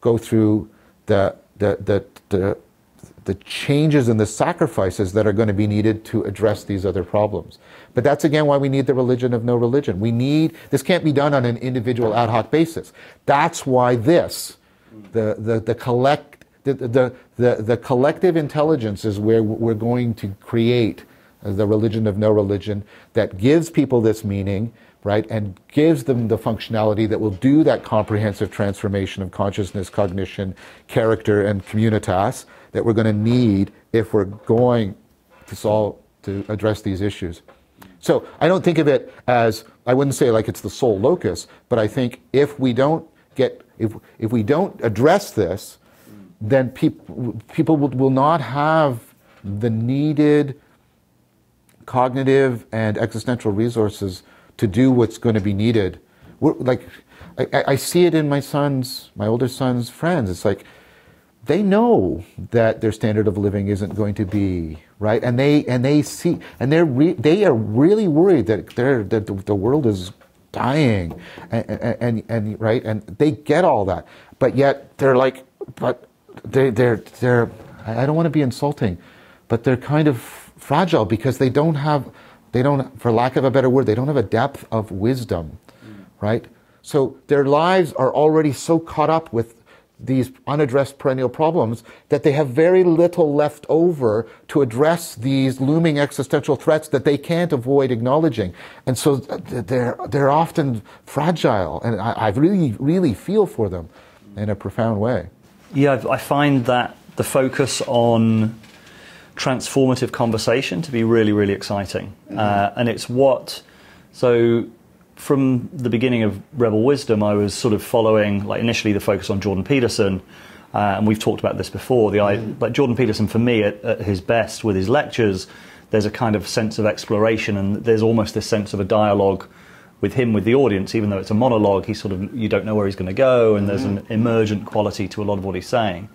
go through the changes and the sacrifices that are going to be needed to address these other problems. But that's again why we need the religion of no religion. We need, this can't be done on an individual ad hoc basis. That's why this, the collective intelligence is where we're going to create the religion of no religion that gives people this meaning, right, and gives them the functionality that will do that comprehensive transformation of consciousness, cognition, character, and communitas that we're going to need if we're going to solve, to address these issues. So I don't think of it as, I wouldn't say like it's the sole locus, but I think if we don't get, if we don't address this, then people will not have the needed cognitive and existential resources to do what's going to be needed. We're, like, I see it in my older son's friends. It's like, they know that their standard of living isn't going to be right, and they are really worried that the world is dying, and right, and they get all that, but yet they're like, but they're I don't want to be insulting, but they're kind of fragile because they don't, for lack of a better word, they don't have a depth of wisdom, right? So their lives are already so caught up with these unaddressed perennial problems that they have very little left over to address these looming existential threats that they can't avoid acknowledging. And so they're often fragile, and I really, really feel for them in a profound way. Yeah, I find that the focus on transformative conversation to be really, really exciting. And it's what, so from the beginning of Rebel Wisdom, I was sort of following, like initially the focus on Jordan Peterson, and we've talked about this before. Like Jordan Peterson, for me, at his best with his lectures, there's a kind of sense of exploration, and there's almost this sense of a dialogue with him, with the audience, even though it's a monologue. He sort of, you don't know where he's going to go, and there's an emergent quality to a lot of what he's saying.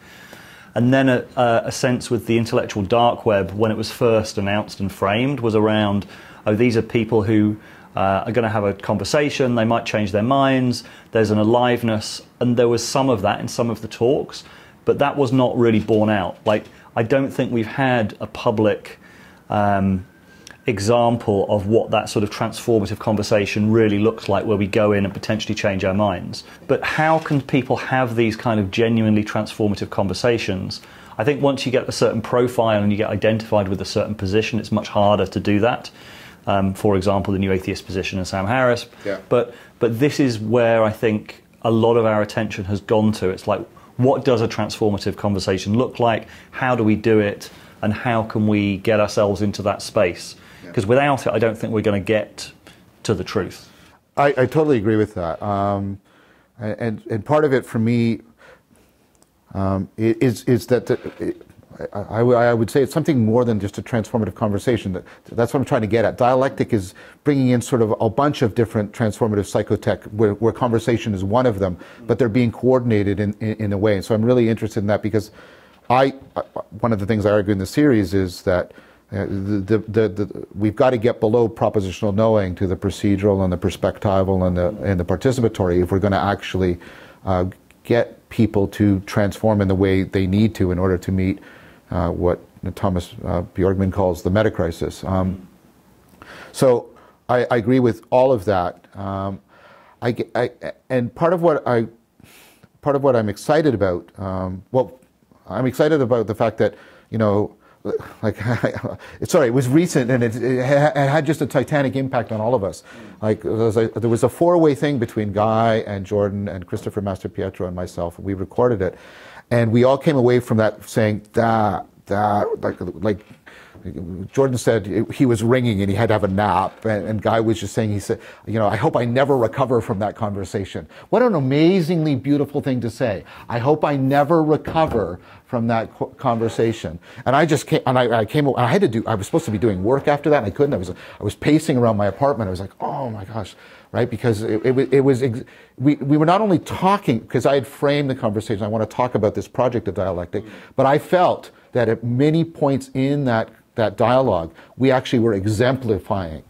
And then a sense with the intellectual dark web, when it was first announced and framed, was around, oh, these are people who are going to have a conversation, they might change their minds, there's an aliveness, and there was some of that in some of the talks, but that was not really borne out. Like, I don't think we've had a public example of what that sort of transformative conversation really looks like, where we go in and potentially change our minds. But how can people have these kind of genuinely transformative conversations? I think once you get a certain profile and you get identified with a certain position, it's much harder to do that. For example, the New Atheist position and Sam Harris. Yeah. But this is where I think a lot of our attention has gone to. It's like, What does a transformative conversation look like? How do we do it? And how can we get ourselves into that space? Because without it, I don't think we're going to get to the truth. I totally agree with that. And part of it for me is that I would say it's something more than just a transformative conversation. That's what I'm trying to get at. Dialectic is bringing in sort of a bunch of different transformative psychotech where conversation is one of them, but they're being coordinated in a way. And so I'm really interested in that because one of the things I argue in the series is that we've got to get below propositional knowing to the procedural and the perspectival and the participatory if we're going to actually get people to transform in the way they need to in order to meet what Thomas Bjorkman calls the metacrisis. So I agree with all of that. And part of what I'm excited about, well, I'm excited about the fact that, you know, like, sorry, it was recent and it had just a titanic impact on all of us. Like, there was a four-way thing between Guy and Jordan and Christopher Mastropietro and myself. We recorded it, and we all came away from that saying, like Jordan said, he was ringing and he had to have a nap, and Guy was just saying, he said, you know, I hope I never recover from that conversation. What an amazingly beautiful thing to say. I hope I never recover from that conversation. And I just came, and I came, and I was supposed to be doing work after that, and I couldn't. I was pacing around my apartment. I was like, oh my gosh, right? Because we were not only talking, because I had framed the conversation, I want to talk about this project of dialectic, but I felt that at many points in that dialogue, we actually were exemplifying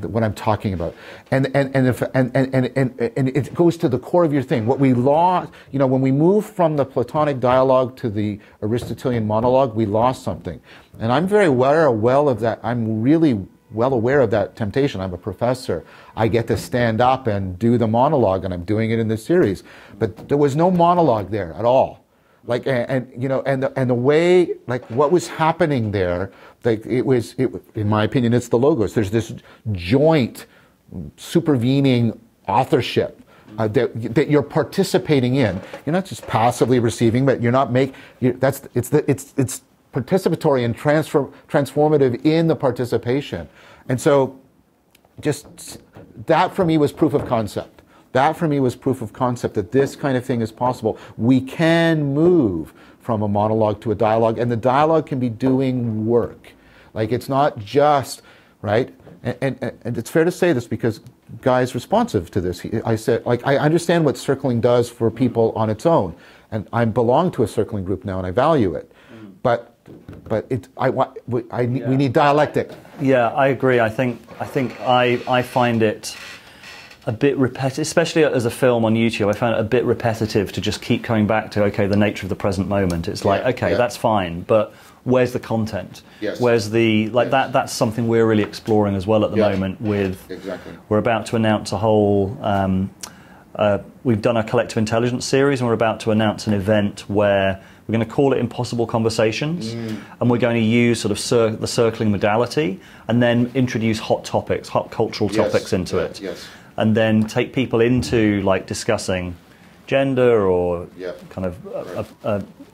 what I'm talking about, and it goes to the core of your thing. What we lost, you know, when we move from the Platonic dialogue to the Aristotelian monologue, we lost something, and I'm very well of that. I'm really well aware of that temptation. I'm a professor. I get to stand up and do the monologue, and I'm doing it in this series, but there was no monologue there at all. Like, and you know, and the way, like, what was happening there, like, it, in my opinion, it's the logos. There's this joint supervening authorship that you're participating in. You're not just passively receiving, but you're not it's participatory and transformative in the participation. And so, just that for me was proof of concept. That for me was proof of concept that this kind of thing is possible. We can move from a monologue to a dialogue, and the dialogue can be doing work. Like, it's not just, right? And it's fair to say this because Guy's responsive to this. I said, like, I understand what circling does for people on its own, and I belong to a circling group now, and I value it. But we need dialectic. Yeah, I agree. I find it a bit repetitive, especially as a film on YouTube. I found it a bit repetitive to just keep coming back to, okay, the nature of the present moment. It's like, that's fine, but where's the content? Yes. Where's the, like, that's something we're really exploring as well at the moment with, we're about to announce a whole, we've done a collective intelligence series, and we're about to announce an event where we're going to call it Impossible Conversations, and we're going to use sort of the circling modality, and then introduce hot topics, hot cultural topics into it. Yes. And then take people into, like, discussing gender or kind of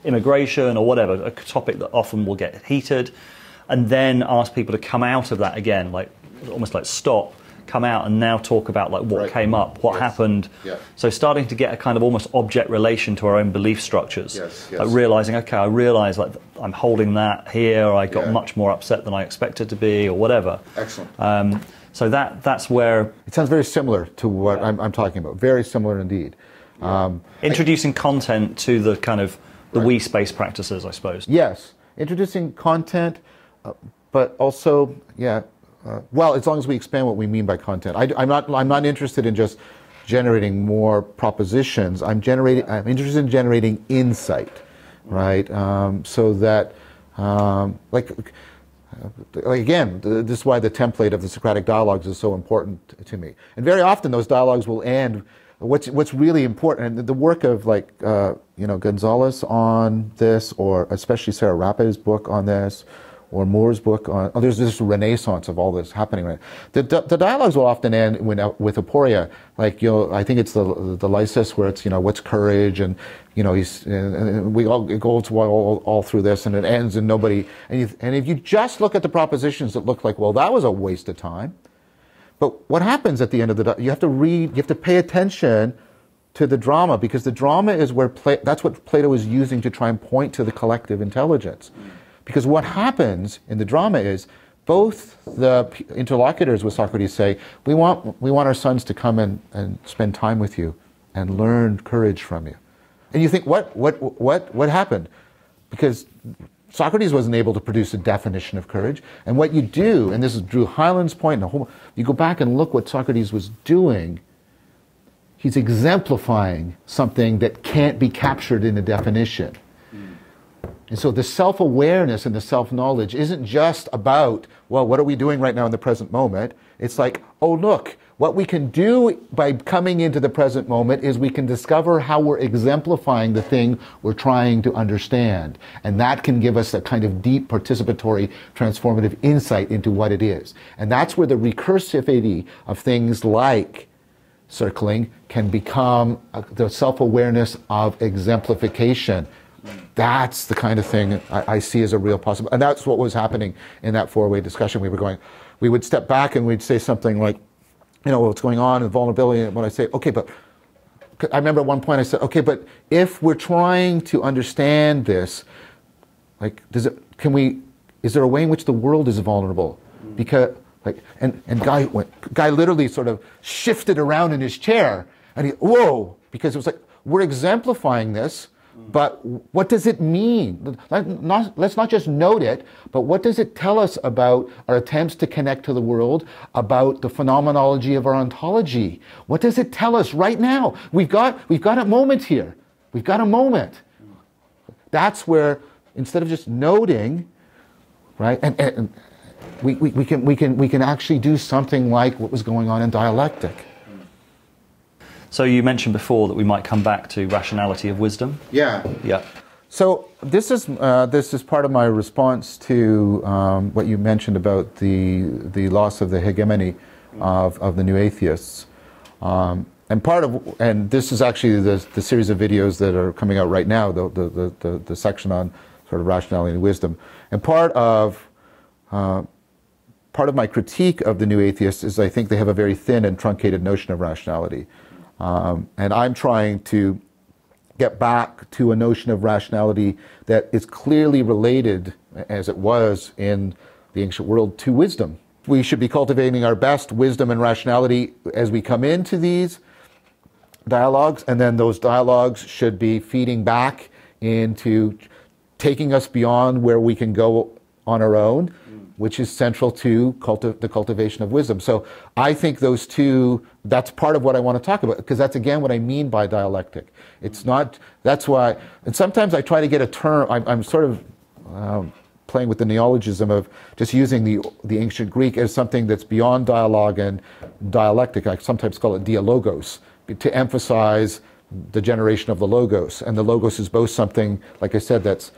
immigration or whatever, a topic that often will get heated, and then ask people to come out of that again, like, almost like stop, come out and now talk about, like, what came up, what happened. So starting to get a kind of almost object relation to our own belief structures, like realizing, okay, I realize, like, I'm holding that here, or I got much more upset than I expected to be, or whatever. Excellent. So that's where... It sounds very similar to what I'm talking about. Very similar indeed. Introducing content to the kind of the we space practices, I suppose. Yes. Introducing content, but also, well, as long as we expand what we mean by content. I'm not interested in just generating more propositions. I'm interested in generating insight, right? So that, again, this is why the template of the Socratic dialogues is so important to me. And very often those dialogues will end. What's really important, and the work of, like, you know, Gonzalez on this, or especially Sarah Rappe's book on this, or Moore's book on, oh, there's this renaissance of all this happening right now. The dialogues will often end with aporia, like, you know, I think it's the Lysis where it's, you know, what's courage, and, you know, he's, and we all, it goes all through this, and it ends and nobody, and if you just look at the propositions that look like, well, that was a waste of time, but what happens at the end of the, you have to read, you have to pay attention to the drama, because the drama is where, that's what Plato is using to try and point to the collective intelligence. Because what happens in the drama is both the interlocutors with Socrates say, we want our sons to come and spend time with you and learn courage from you. And you think, what happened? Because Socrates wasn't able to produce a definition of courage. And what you do, and this is Drew Hyland's point, and a whole, you go back and look what Socrates was doing. He's exemplifying something that can't be captured in a definition. And so the self-awareness and the self-knowledge isn't just about, well, what are we doing right now in the present moment? It's like, oh, look, what we can do by coming into the present moment is we can discover how we're exemplifying the thing we're trying to understand. And that can give us a kind of deep, participatory, transformative insight into what it is. And that's where the recursivity of things like circling can become the self-awareness of exemplification. That's the kind of thing I see as a real possible, and that's what was happening in that four-way discussion. We would step back and we'd say something like, you know, what's going on and vulnerability, and when I say, okay, but I remember at one point I said, okay, but if we're trying to understand this, like, does it, can we, is there a way in which the world is vulnerable? Because, like, and Guy literally sort of shifted around in his chair, and he, whoa, because it was like, we're exemplifying this, but what does it mean? Let's not just note it, but what does it tell us about our attempts to connect to the world, about the phenomenology of our ontology? What does it tell us right now? We've got a moment here. We've got a moment. That's where, instead of just noting, right, and we can actually do something like what was going on in dialectic. So you mentioned before that we might come back to rationality of wisdom. Yeah. Yeah. So this is part of my response to what you mentioned about the loss of the hegemony of the new atheists, and this is actually the series of videos that are coming out right now, the section on sort of rationality and wisdom, and part of my critique of the new atheists is I think they have a very thin and truncated notion of rationality. And I'm trying to get back to a notion of rationality that is clearly related, as it was in the ancient world, to wisdom. We should be cultivating our best wisdom and rationality as we come into these dialogues, and then those dialogues should be feeding back into taking us beyond where we can go on our own, which is central to the cultivation of wisdom. So I think those two, that's part of what I want to talk about, because that's again what I mean by dialectic. It's not, that's why, and sometimes I try to get a term, I'm sort of playing with the neologism of just using the ancient Greek as something that's beyond dialogue and dialectic. I sometimes call it dialogos, to emphasize the generation of the logos. And the logos is both something, like I said, that's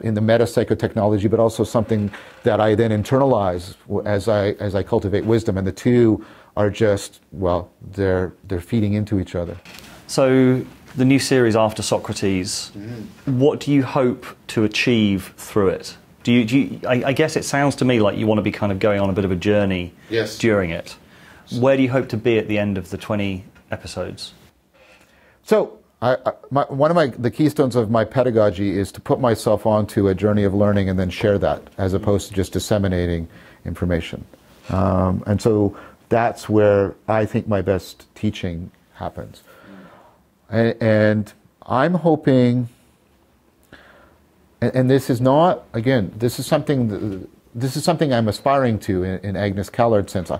in the meta-psychotechnology, but also something that I then internalize as I cultivate wisdom, and the two are just, well, they're feeding into each other. So the new series After Socrates, what do you hope to achieve through it? I guess it sounds to me like you want to be kind of going on a bit of a journey during it. Where do you hope to be at the end of the 20 episodes? So one of the keystones of my pedagogy is to put myself onto a journey of learning and then share that, as opposed to just disseminating information. And so that's where I think my best teaching happens. And I'm hoping, and this is not, again, this is something I'm aspiring to in Agnes Callard's sense,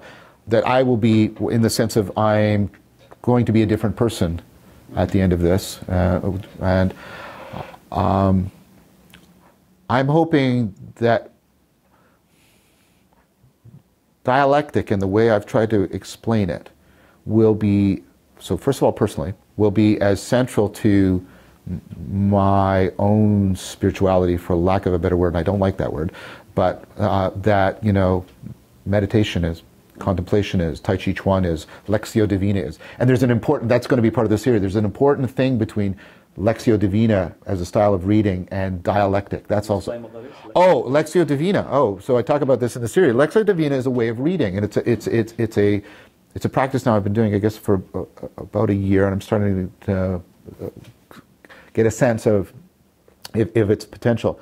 that I will be, in the sense of I'm going to be a different person at the end of this, and I'm hoping that dialectic and the way I've tried to explain it will be, so first of all personally, will be as central to my own spirituality, for lack of a better word, and I don't like that word, but that, you know, meditation is, contemplation is, Tai Chi Chuan is, Lectio Divina is. And there's an important, that's going to be part of this series, there's an important thing between Lectio Divina as a style of reading and dialectic. That's also, oh, Lectio Divina, oh, so I talk about this in the series. Lectio Divina is a way of reading, and it's a practice now I've been doing, I guess, for about a year, and I'm starting to get a sense of if its potential.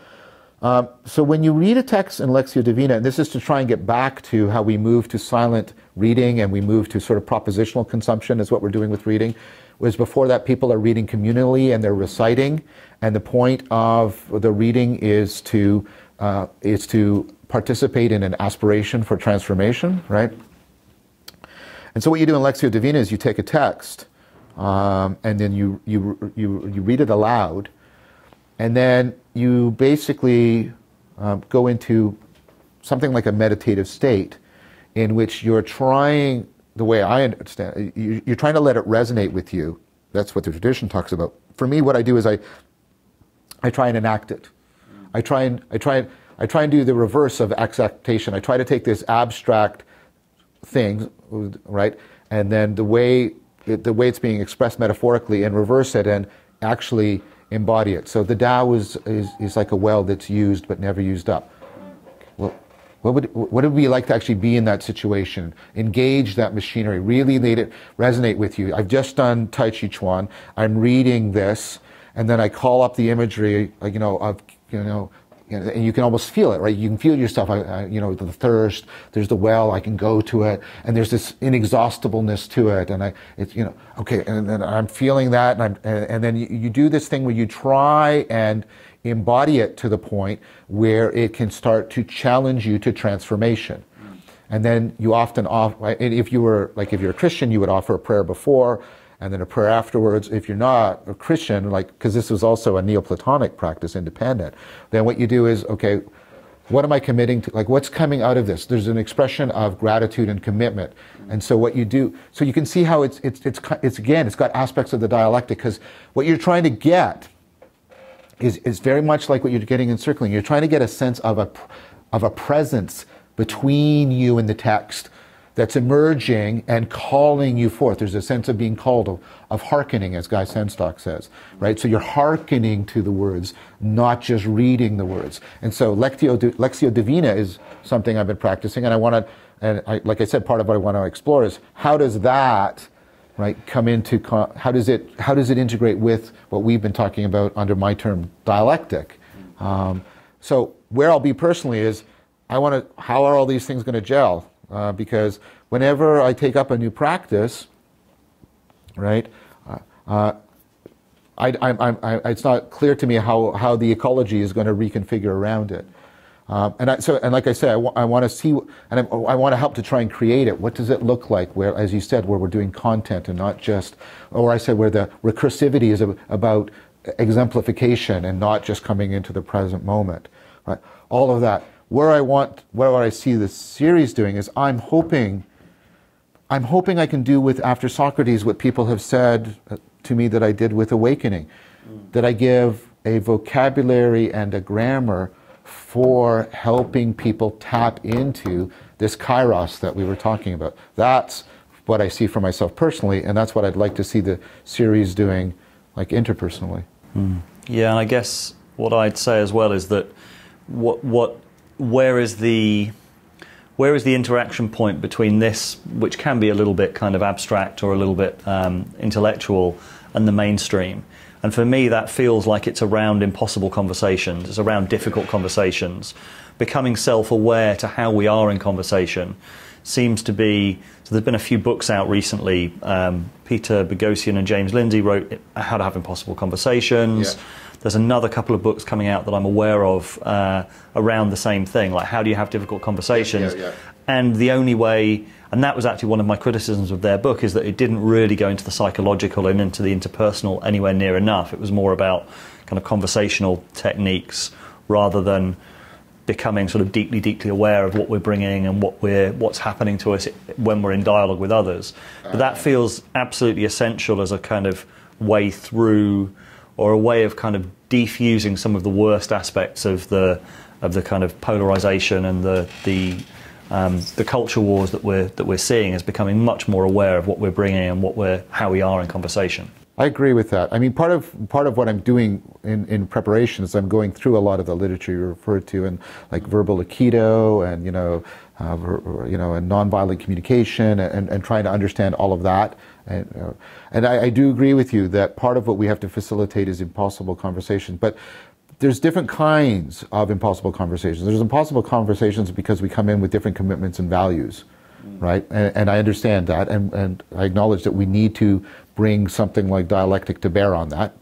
So when you read a text in Lectio Divina, and this is to try and get back to how we move to silent reading and we move to sort of propositional consumption is what we're doing with reading, was before that people are reading communally and they're reciting, and the point of the reading is to participate in an aspiration for transformation, right? And so what you do in Lectio Divina is you take a text and then you read it aloud, and then you basically go into something like a meditative state in which you're trying, the way I understand, you're trying to let it resonate with you. That's what the tradition talks about. For me, what I do is I try and enact it. I try and do the reverse of exaltation. I try to take this abstract thing, right, and then the way it's being expressed metaphorically, and reverse it and actually embody it. So the Tao is like a well that's used but never used up. Well, what would we like to actually be in that situation? Engage that machinery. Really let it resonate with you. I've just done Tai Chi Chuan. I'm reading this, and then I call up the imagery, like, and you can almost feel it, right? You can feel yourself, the thirst, there's the well, I can go to it, and there's this inexhaustibleness to it, and okay, and then I'm feeling that, and then you do this thing where you try and embody it to the point where it can start to challenge you to transformation. And then you often, if you're a Christian, you would offer a prayer before, and then a prayer afterwards. If you're not a Christian, like, because this was also a Neoplatonic practice, independent, then what you do is, okay, what am I committing to? Like, what's coming out of this? There's an expression of gratitude and commitment. And so what you do, so you can see how it's again, it's got aspects of the dialectic, because what you're trying to get is very much like what you're getting in circling. You're trying to get a sense of a presence between you and the text that's emerging and calling you forth. There's a sense of being called, of hearkening, as Guy Sengstock says, right? So you're hearkening to the words, not just reading the words. And so Lectio Divina is something I've been practicing, and I want to, like I said, part of what I want to explore is how does that, right, come into, how does it integrate with what we've been talking about under my term, dialectic? So where I'll be personally is, how are all these things going to gel? Because whenever I take up a new practice, right, it's not clear to me how the ecology is going to reconfigure around it. And like I said, I want to see, and I want to help to try and create it. What does it look like? Where, as you said, where we're doing content and not just, or I said where the recursivity is about exemplification and not just coming into the present moment. Right, all of that. What I see this series doing is I'm hoping I can do with After Socrates what people have said to me that I did with Awakening, that I give a vocabulary and a grammar for helping people tap into this kairos that we were talking about. That's what I see for myself personally, and that's what I'd like to see the series doing, like, interpersonally. Yeah, and I guess what I'd say as well is that where is the interaction point between this, which can be a little bit kind of abstract or a little bit intellectual, and the mainstream? And for me, that feels like it's around impossible conversations. It's around difficult conversations. Becoming self-aware to how we are in conversation seems to be. So there's been a few books out recently. Peter Boghossian and James Lindsay wrote How to Have Impossible Conversations. Yeah. There's another couple of books coming out that I'm aware of around the same thing, like how do you have difficult conversations? Yeah. And the only way, and that was actually one of my criticisms of their book, is that it didn't really go into the psychological and into the interpersonal anywhere near enough. It was more about kind of conversational techniques rather than becoming sort of deeply, deeply aware of what we're bringing and what's happening to us when we're in dialogue with others. But that feels absolutely essential as a kind of way through or a way of kind of defusing some of the worst aspects of the kind of polarization and the culture wars that we're seeing, is becoming much more aware of what we're bringing and what we're how we are in conversation. I agree with that. I mean, part of what I'm doing in preparation is I'm going through a lot of the literature you referred to, and like verbal aikido, and and nonviolent communication, and trying to understand all of that. And I do agree with you that part of what we have to facilitate is impossible conversations, but there's different kinds of impossible conversations. There's impossible conversations because we come in with different commitments and values, right? And I understand that, and I acknowledge that we need to bring something like dialectic to bear on that.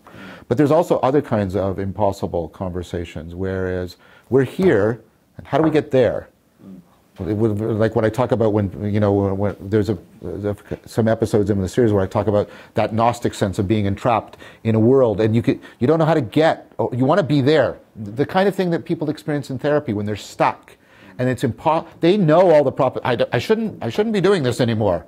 But there's also other kinds of impossible conversations, whereas we're here, and how do we get there? Like what I talk about when, you know, when there's some episodes in the series where I talk about that Gnostic sense of being entrapped in a world, and you don't know how to get, or you want to be there. The kind of thing that people experience in therapy when they're stuck, and it's impossible. They know all the proper, I shouldn't be doing this anymore,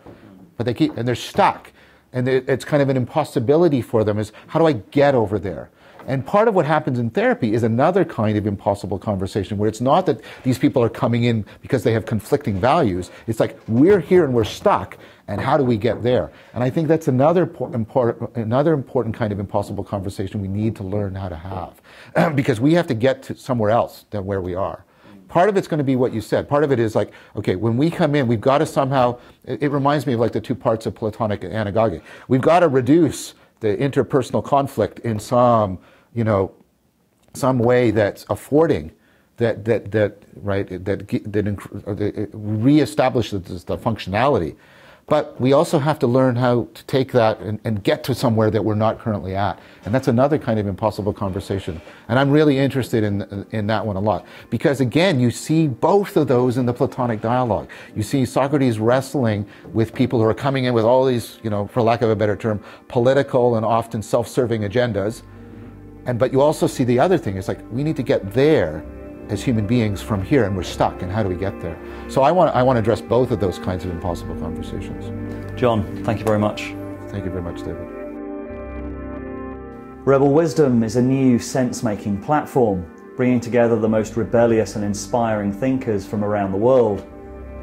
but they keep, and they're stuck, and it's kind of an impossibility for them, is how do I get over there? And part of what happens in therapy is another kind of impossible conversation, where it's not that these people are coming in because they have conflicting values. It's like, we're here and we're stuck, and how do we get there? And I think that's another important kind of impossible conversation we need to learn how to have, because we have to get to somewhere else than where we are. Part of it's going to be what you said. Part of it is like, okay, when we come in, we've got to somehow, it reminds me of like the two parts of Platonic and anagogy. We've got to reduce the interpersonal conflict in some, you know, some way that's affording, that reestablishes the functionality. But we also have to learn how to take that and get to somewhere that we're not currently at. And that's another kind of impossible conversation. And I'm really interested in that one a lot. Because again, you see both of those in the Platonic dialogue. You see Socrates wrestling with people who are coming in with all these, you know, for lack of a better term, political and often self-serving agendas. But you also see the other thing. It's like, we need to get there as human beings from here, and we're stuck, and how do we get there? So I want to address both of those kinds of impossible conversations. John, thank you very much. Thank you very much, David. Rebel Wisdom is a new sense-making platform, bringing together the most rebellious and inspiring thinkers from around the world.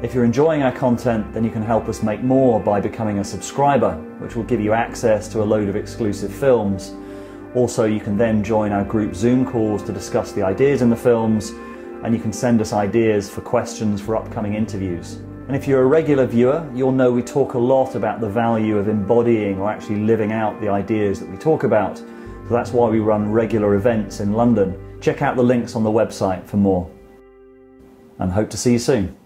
If you're enjoying our content, then you can help us make more by becoming a subscriber, which will give you access to a load of exclusive films. Also, you can then join our group Zoom calls to discuss the ideas in the films, and you can send us ideas for questions for upcoming interviews. And if you're a regular viewer, you'll know we talk a lot about the value of embodying or actually living out the ideas that we talk about. So that's why we run regular events in London. Check out the links on the website for more. And hope to see you soon.